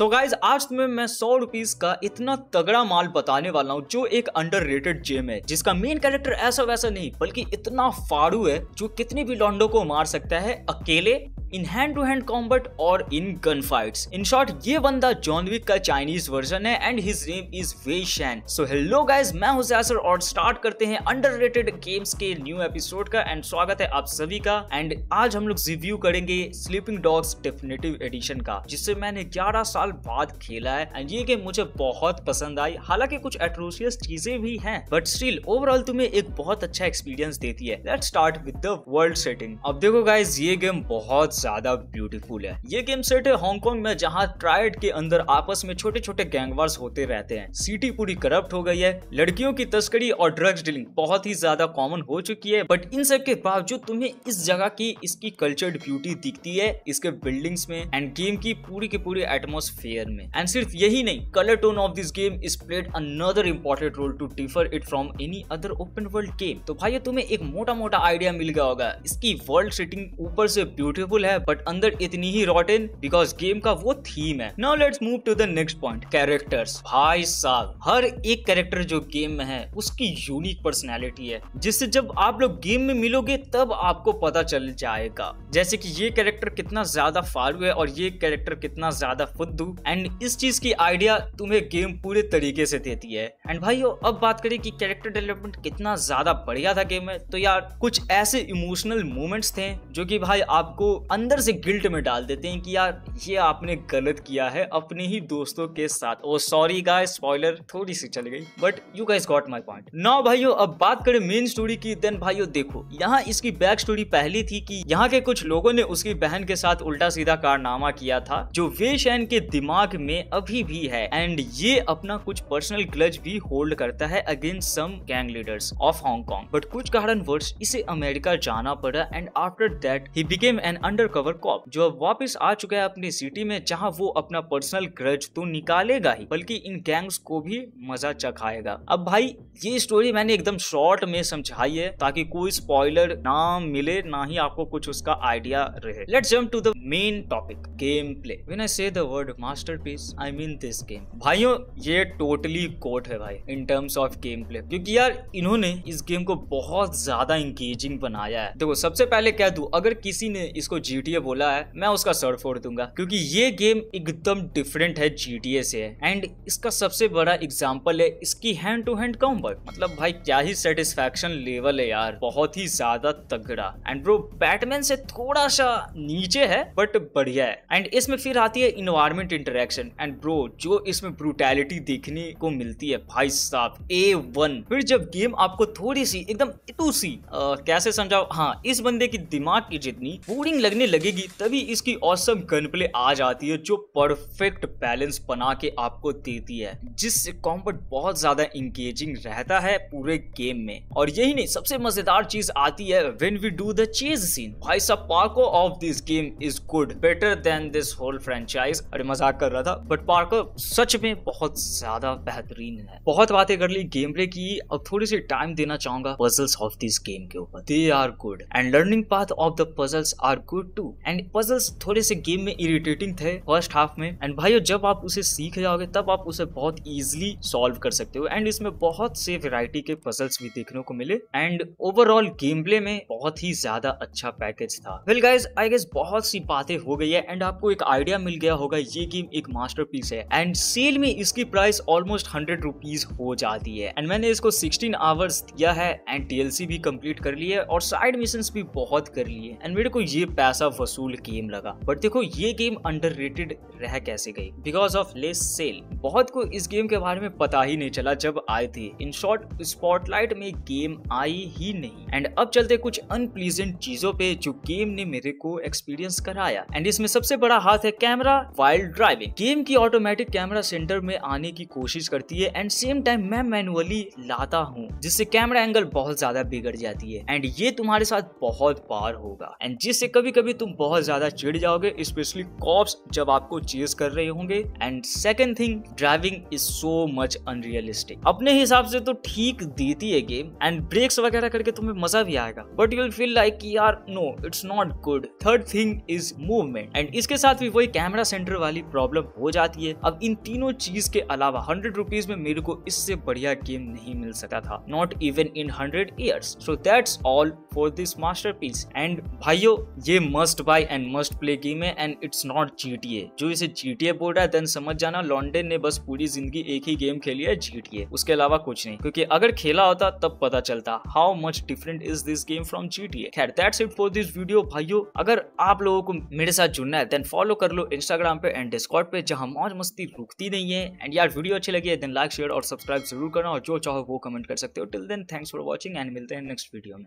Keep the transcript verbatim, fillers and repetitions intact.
सो so guys आज तुम्हें मैं सौ रुपीज का इतना तगड़ा माल बताने वाला हूँ जो एक अंडररेटेड जेम है, जिसका मेन कैरेक्टर ऐसा वैसा नहीं बल्कि इतना फाड़ू है जो कितने भी लौंडों को मार सकता है अकेले, in hand to hand combat और in gun fights. In short ये बंदा जॉन विक का चाइनीज वर्जन है and his name is Wei Shen. So hello guys, मैं हूं ज़ैसर और स्टार्ट करते हैं अंडररेटेड गेम्स के न्यू एपिसोड का एंड स्वागत है आप सभी का। एंड आज हम लोग रिव्यू करेंगे स्लीपिंग डॉग्स डेफिनेटिव एडिशन का, जिससे मैंने ग्यारह साल बाद खेला है एंड ये गेम मुझे बहुत पसंद आई। हालांकि कुछ एट्रोशियस चीजें भी है बट स्टिल ओवरऑल तुम्हें एक बहुत अच्छा एक्सपीरियंस देती है। Let's start with the world setting. अब देखो गाइज ये गेम बहुत ज्यादा ब्यूटीफुल है। ये गेम सेट है हांगकांग में, जहाँ ट्रायड के अंदर आपस में छोटे छोटे गैंगवार्स होते रहते हैं। सिटी पूरी करप्ट हो गई है, लड़कियों की तस्करी और ड्रग्स डीलिंग बहुत ही ज्यादा कॉमन हो चुकी है। बट इन सब के बावजूद तुम्हें इस जगह की इसकी कल्चर्ड ब्यूटी दिखती है, इसके बिल्डिंग्स में एंड गेम की पूरी की पूरी एटमोस्फेयर में। एंड सिर्फ यही नहीं, colour tone of this game is played another important role to differ it from any other open world game. तो भाई तुम्हें एक मोटा मोटा आइडिया मिल गया होगा, इसकी वर्ल्ड सेटिंग ऊपर से ब्यूटीफुल है बट अंदर इतनी ही रॉटेन बिकॉज गेम का वो थीम है। Now let's move to the next point, characters. भाई साहब हर एक कैरेक्टर जो गेम में है उसकी यूनिक पर्सनालिटी है, जिससे जब आप लोग गेम में मिलोगे तब आपको पता चल जाएगा। जैसे कि ये कैरेक्टर कितना ज्यादा फालतू है और ये कैरेक्टर कितना ज्यादा फुद्दू, एंड इस चीज की आइडिया तुम्हें गेम पूरे तरीके से देती है। एंड भाइयों अब बात करें कि कैरेक्टर डेवलपमेंट कितना ज्यादा बढ़िया था गेम में, तो यार कुछ ऐसे इमोशनल मोमेंट्स थे जो कि भाई आपको अंदर से गिल्ट में डाल देते हैं कि यार ये आपने गलत किया है अपने ही दोस्तों के साथ। ओ सॉरी गाइस स्पॉइलर थोड़ी सी चल गई but you guys got my point. Now भाइयों अब बात करें मेन स्टोरी की, देन भाइयों देखो यहाँ इसकी बैक स्टोरी पहली थी कि यहाँ के कुछ लोगों ने उसकी बहन के साथ उल्टा सीधा कारनामा किया था जो वेई शैन के दिमाग में अभी भी है एंड ये अपना कुछ पर्सनल ग्लज भी होल्ड करता है against some gang leaders of Hong Kong. But कुछ कारणवश इसे अमेरिका जाना पड़ा and after that he became an undercover cop, जो अब वापस आ चुका है अपनी सिटी में, जहां वो अपना पर्सनल ग्रज तो निकालेगा ही बल्कि इन गैंग्स को भी मजा चखाएगा। अब भाई ये स्टोरी मैंने एकदम शॉर्ट में समझाई है ताकि कोई स्पॉइलर ना मिले, ना ही आपको कुछ उसका आइडिया रहे। Let's jump to the main topic, gameplay. When I say the word masterpiece I mean this game. भाइयों ये टोटली कोट है भाई in terms of gameplay, क्योंकि यार इन्होंने इस गेम को बहुत ज्यादा इंगेजिंग बनाया है। देखो सबसे पहले कह दूं, अगर किसी ने इसको जी टी ए बोला है मैं उसका सर फोड़ दूंगा, क्योंकि ये गेम एकदम डिफरेंट है जी टी ए से एंड इसका सबसे बड़ा एग्जांपल है इसकी हैंड टू हैंड कॉम्बैट। मतलब भाई क्या ही सेटिस्फैक्शन लेवल है यार, बहुत ही ज्यादा तगड़ा। एंड ब्रो बैटमैन से थोड़ा सा नीचे है बट बढ़िया है। एंड इसमें फिर आती है इन्वायरमेंट इंटरेक्शन एंड ब्रो जो इसमें ब्रूटैलिटी देखने को मिलती है भाई साहब ए वन। फिर जब गेम आपको थोड़ी सी एकदम टू सी कैसे समझाओ, हाँ इस बंदे की दिमाग की जितनी बोरिंग लगने लगेगी तभी इसकी ऑसम गन प्ले आ जाती है जो परफेक्ट बैलेंस बना के आपको देती है, जिससे कॉम्बैट बहुत ज्यादा इंगेजिंग रहता है पूरे गेम में। और यही नहीं, सबसे मजेदार चीज आती है when we do the chase scene. भाई साहब parkour of this game is good, better than this whole franchise. अरे मजाक कर रहा था बट पार्को सच में बहुत ज्यादा बेहतरीन है। बहुत बातें कर ली गेम प्ले की, अब थोड़ी सी टाइम देना चाहूंगा पजल्स ऑफ दिस गेम के ऊपर। They are good and learning path of the puzzles are good too. And puzzles थोड़े से गेम में इरिटेटिंग थे फर्स्ट हाफ में एंड भाइयों जब आप उसे सीख जाओगे तब आप उसे बहुत इजीली सॉल्व कर सकते हो। एंड इसमें बहुत से वैरायटी के पजल्स भी देखने को मिले एंड ओवरऑल गेम प्ले में बहुत ही ज्यादा अच्छा पैकेज था। वेल गाइस आई गेस बहुत सी बातें हो गई है एंड आपको एक आइडिया मिल गया होगा ये गेम एक मास्टरपीस है। एंड सेल में इसकी प्राइस ऑलमोस्ट हंड्रेड रुपीज हो जाती है एंड मैंने इसको सिक्सटीन आवर्स दिया है एंड डी एल सी भी कम्प्लीट कर ली है और साइड मिशन भी बहुत कर लिए एंड मेरे को ये पैसा वसूल गेम लगा। बट देखो ये गेम अंडररेटेड रह कैसे गई, बिकॉज ऑफ लेस सेल। बहुत को इस गेम के बारे में पता ही नहीं चला जब आई थी। इन शॉर्ट स्पॉटलाइट में गेम आई ही नहीं। एंड अब चलते कुछ अनप्लीजेंट चीजों पे जो गेम ने मेरे को एक्सपीरियंस कराया एंड इसमें सबसे बड़ा हाथ है कैमरा। वाइल्ड ड्राइविंग गेम की ऑटोमेटिक कैमरा सेंटर में आने की कोशिश करती है एंड सेम टाइम मैं मैनुअली लाता हूँ, जिससे कैमरा एंगल बहुत ज्यादा बिगड़ जाती है एंड ये तुम्हारे साथ बहुत बार होगा एंड जिससे कभी कभी भी तुम बहुत ज्यादा चिढ़ जाओगे, स्पेशली कॉप्स जब आपको चेज कर रहे होंगे। And second thing, driving is so much unrealistic. अपने हिसाब से तो ठीक देती है गेम एंड ब्रेक्स वगैरह करके तुम्हें मजा भी आएगा, but you will feel like यार no it's not good. Third thing is movement, and इसके साथ भी वही कैमरा सेंटर वाली प्रॉब्लम हो जाती है। अब इन तीनों चीज के अलावा हंड्रेड रुपीज में मेरे को इससे बढ़िया गेम नहीं मिल सकता था, not even in hundred years. So that's all for this masterpiece. And भाइयों, ये must buy and must play game है एंड इट्स नॉट जीटीए। जो इसे जीटीए बोल रहा है देन समझ जाना लॉन्डन ने बस पूरी जिंदगी एक ही गेम खेली है, जीटीए, उसके अलावा कुछ नहीं। क्योंकि अगर खेला होता तब पता चलता how much different is this game from GTA. खैर, that's it for this video भाइयों। अगर आप लोगों को मेरे साथ जुड़ना है देन फॉलो कर लो इंस्टाग्राम पे एंड डिस्कॉर्ड पे, जहां मौज मस्ती रुकती नहीं है। एंड यार, वीडियो अच्छी लगी है देन लाइक शेयर और सब्सक्राइब जरूर करना, और जो चाहो वो कमेंट कर सकते हो। Till then thanks for watching and मिलते हैं नेक्स्ट वीडियो में।